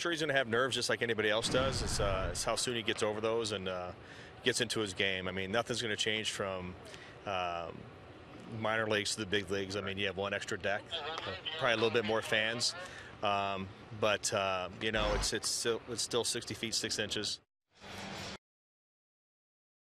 Sure, he's going to have nerves just like anybody else does. It's how soon he gets over those and gets into his game. I mean, nothing's going to change from minor leagues to the big leagues. I mean, you have one extra deck, probably a little bit more fans, but you know, it's still 60 feet 6 inches.